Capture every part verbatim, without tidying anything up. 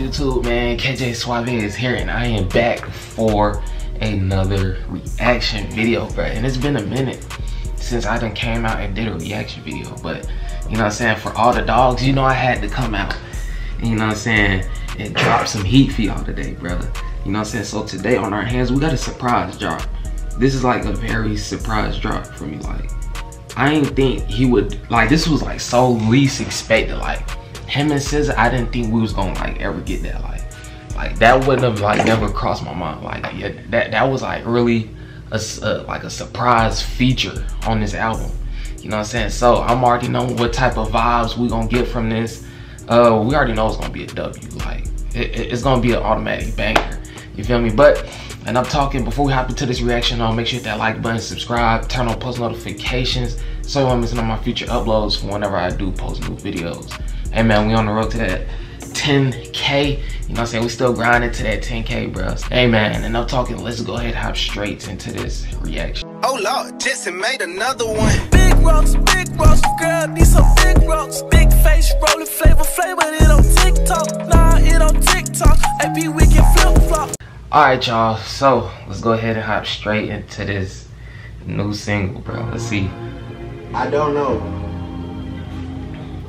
is YouTube, man? K J Suavé is here, and I am back for another reaction video, bro. And it's been a minute since I done came out and did a reaction video, but you know what I'm saying? For all the dogs, you know I had to come out, you know what I'm saying, and drop some heat for y'all today, brother. You know what I'm saying? So today on our hands, we got a surprise drop. This is like a very surprise drop for me. Like, I didn't think he would, like, this was like so least expected. Like, him and S Z A, I didn't think we was gonna like ever get that. Like, like that wouldn't have like never crossed my mind. Like, yeah, that that was like really a uh, like a surprise feature on this album. You know what I'm saying? So I'm already knowing what type of vibes we gonna get from this. Uh, we already know it's gonna be a W. Like, it, it's gonna be an automatic banger. You feel me? But and I'm talking, before we hop into this reaction, um, make sure you hit that like button, subscribe, turn on post notifications so you won't miss my future uploads for whenever I do post new videos. Hey man, we on the road to that ten K. You know what I'm saying? We still grinding to that ten K, bros. Hey man, and I'm talking, let's go ahead and hop straight into this reaction. Oh Lord, Jason made another one. Big rocks, big rocks, girl, these some big rocks. Big face, rolling flavor, flavor, it on TikTok. Nah, it on TikTok. A P we can flip flop. Alright y'all, so let's go ahead and hop straight into this new single, bro. Let's see. I don't know.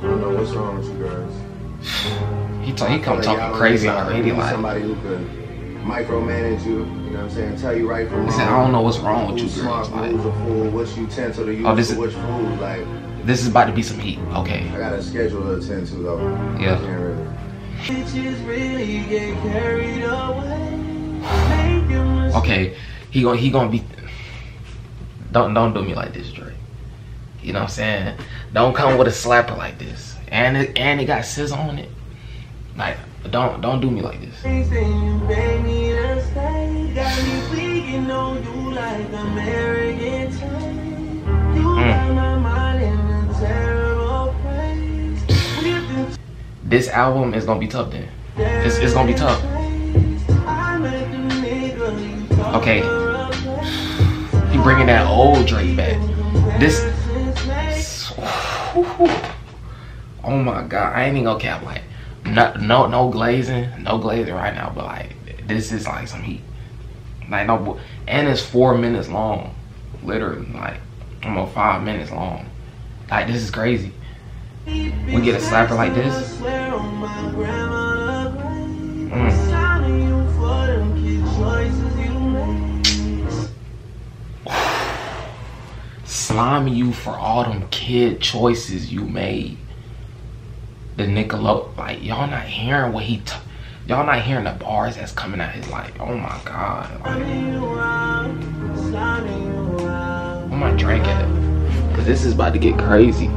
I don't know what's wrong with you guys. he he come talking crazy already. Like, somebody who could micromanage you, you know what I'm saying? Tell you right from wrong. I don't know what's wrong with you girls. Like, what utensil to use, oh, this is which food. Like, this is about to be some heat. Okay. I got a schedule to attend to though. Yeah. Bitches really get carried away. Okay, he gonna he gonna be. Don't don't do me like this, Dre. You know what I'm saying? Don't come with a slapper like this. And it, and it got S Z A on it. Like, don't don't do me like this. Mm. This album is gonna be tough then. It's it's gonna be tough. Okay, he bringing that old Drake back. This, oh my God, I ain't even gonna cap. Like, no, no, no glazing, no glazing right now. But like, this is like some heat. Like, no, and it's four minutes long, literally. Like, almost five minutes long. Like, this is crazy. We get a slapper like this. Mm. Slime you for all them kid choices you made. The Nickelodeon, like, y'all not hearing what he, y'all not hearing the bars that's coming out his life. Oh my God. Like, where my drink at? Cause this is about to get crazy.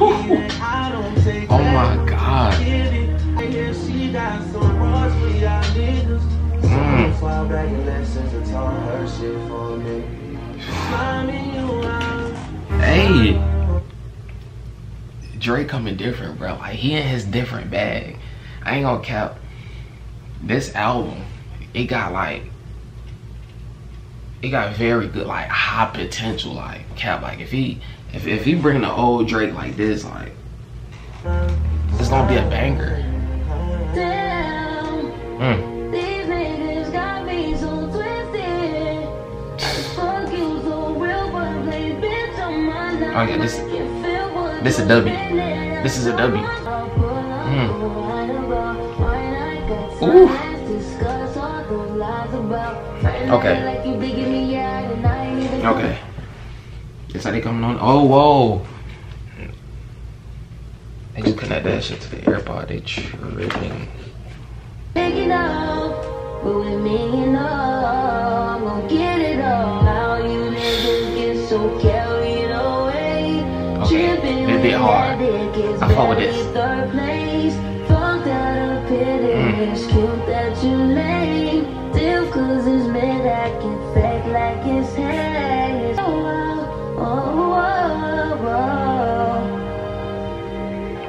Oh my. Oh my God. Mm. Hey, Dre coming different, bro. Like, he in his different bag. I ain't gonna cap. This album, it got like, it got very good, like, high potential, like, cap. Like, if he If, if he bring the old Drake like this, like, it's gonna be a banger. Mm. Oh yeah, this this a W. This is a W. Mm. Ooh. Okay. Okay. That's how they coming on. Oh, whoa. They just connect that shit to the AirPod. They tripping. Okay. They bit hard. I fuck with this. Mm.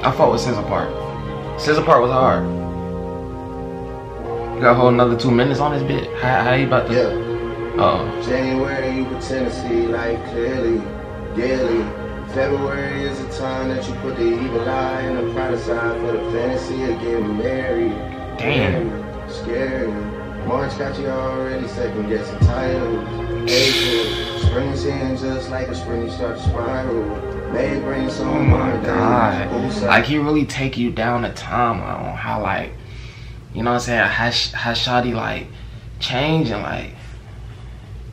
I fought with S Z A part. S Z A part was hard. We got a whole another two minutes on this bit. How, how you about to? Yeah. Uh, January, you with Tennessee, like clearly, daily. February is the time that you put the evil eye in the pride aside for the fantasy of getting married. Damn. Scary. March got you already second guessing titles. April, spring's in just like a spring, you start to spiral. May bring some oh my God. Like he really take you down a timeline on how like, you know what I'm saying, how, how Shawty like changing, like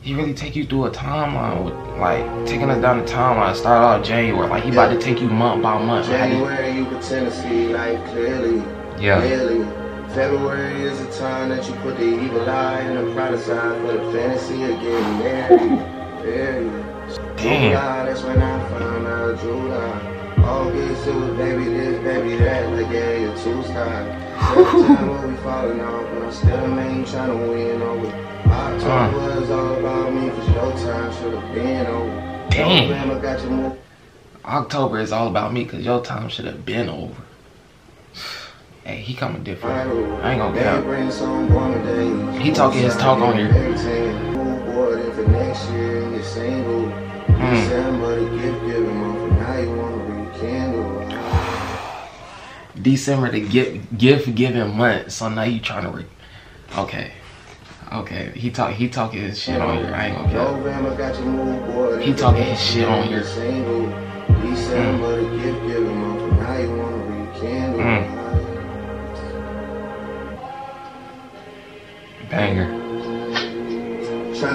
he really take you through a timeline with like taking us down the timeline. Start off January, like he yeah. about to take you month by month. January you with Tennessee, like clearly. Yeah. Clearly. February is the time that you put the evil eye in the pride aside for the fantasy of getting married. Damn. July, that's when I found out July. August, it was baby this, baby that, like yeah, you're two style. September, we'll be falling off, but I'm still a man trying to win over. October uh. was all about me, cause your time should've been over. Damn. November got you more. October is all about me, cause your time should've been over. Hey, he coming different. I ain't gonna get out. He talking his talk on here. For next year and you're single, mm. December the gift giving month, now you want to rekindle. December the gift gift giving month, so now you trying to re okay, okay. He talk he talking his shit on here. I ain't gonna care. November got your move board. He talking his shit on here. Single, December mm. the gift giving month, now you want to rekindle. Mm. Banger. Oh,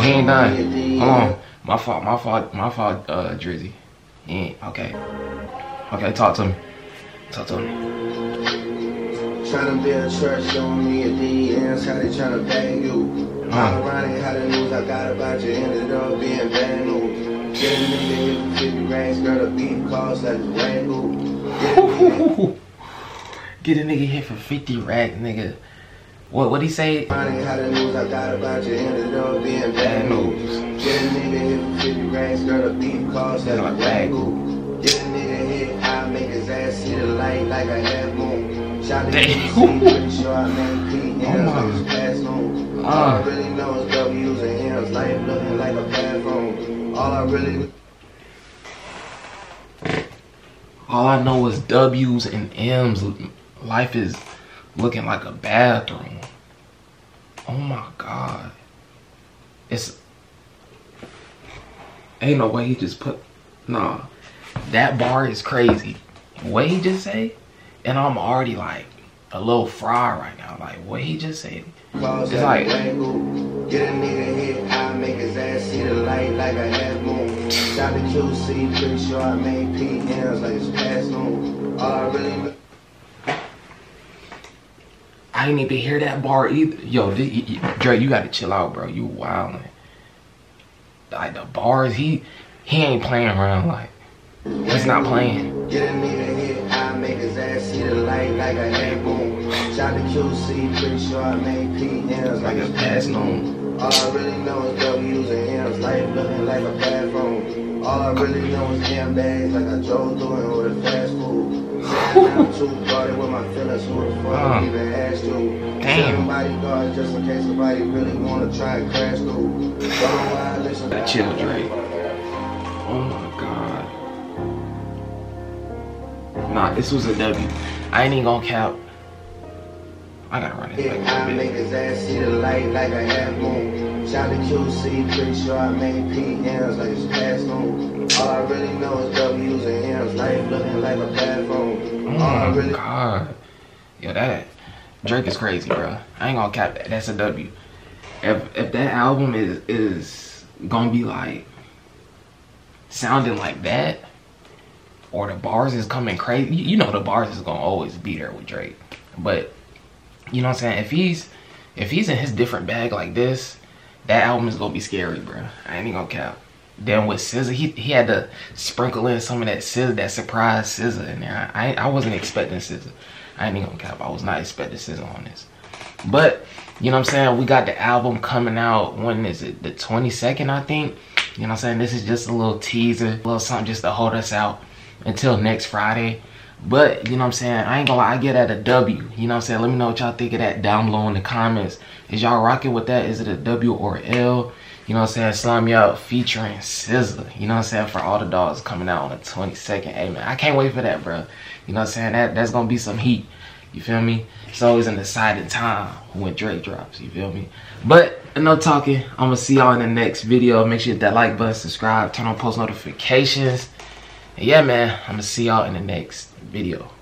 he ain't done. Hold on. My fault, my fault, my fault, uh, Drizzy. He ain't. Okay. Okay, talk to me. Talk to me. Trying to build a church, showing me a D Ms, how they trying to bang you. How ironic how the news I got about you ended up being vandal. Get a nigga with fifty racks, girl, the beat calls like a wrangle. Get a nigga hit for fifty racks, nigga. What what he say? How the news I got about you ended up being bad news. Get a nigga hit fifty racks, girl, the beat calls that a wrangle. Get a nigga hit, I make his ass see the light like a half moon. Shot the P C, pretty sure I make clean hands like a pass on. All I really know is W's and M's, life looking like a bathroom. All I really All I know is W's and M's, life is looking like a bathroom. Oh my God. It's ain't no way he just put nah. That bar is crazy. What he just say? And I'm already like a little fry right now. Like what he just said. It's like get a nigga hit, I make his ass see the light like a half moon. Shot the Q C, pretty sure I made P hands like it's past noon. All I really I didn't even hear that bar either. Yo, Dre, you gotta chill out, bro. You wildin'. Like the bars, he he ain't playing around. Like he's not playing. Get a nigga hit, I make his ass see the light like a hand boom. Shot the Q C, pretty sure I made P Ms like a pass known. All I really know is W's and M's, life looking like a bathroom. All I really know is damn bags like I drove through it with a fast food. I'm too guarded with my feelings, who the fuck uh, I even asked to. Damn. Bodyguards just in case somebody really want to try and crash through. That chill, Drake. Oh my God. Nah, this was a W. I ain't even gonna cap. I gotta run it. Like I make his ass see the light like a half moon. Shout to Q C, pretty sure I made P Ms like it's past noon. All I really know is W's and M's, life looking like a bad phone. Oh my really God. Yo, that Drake is crazy, bro. I ain't gonna cap that. That's a W. If if that album is is gonna be like sounding like that, or the bars is coming crazy, you know the bars is gonna always be there with Drake, but. You know what I'm saying? If he's if he's in his different bag like this, that album is gonna be scary, bro. I ain't even gonna cap. Then with S Z A, he he had to sprinkle in some of that S Z A, that surprise S Z A in there. I I wasn't expecting S Z A. I ain't even gonna cap. I was not expecting S Z A on this. But you know what I'm saying? We got the album coming out. When is it? The twenty-second, I think. You know what I'm saying? This is just a little teaser, a little something just to hold us out until next Friday. But, you know what I'm saying, I ain't gonna lie, I get at a W. You know what I'm saying? Let me know what y'all think of that down below in the comments. Is y'all rocking with that? Is it a W or L? You know what I'm saying? Slime Me Out featuring S Z A. You know what I'm saying? For all the dogs coming out on the twenty-second. Hey, man, I can't wait for that, bro. You know what I'm saying? That, that's gonna be some heat. You feel me? It's always an exciting time when Drake drops. You feel me? But, enough talking. I'm gonna see y'all in the next video. Make sure you hit that like button, subscribe, turn on post notifications. And yeah, man, I'm gonna see y'all in the next video.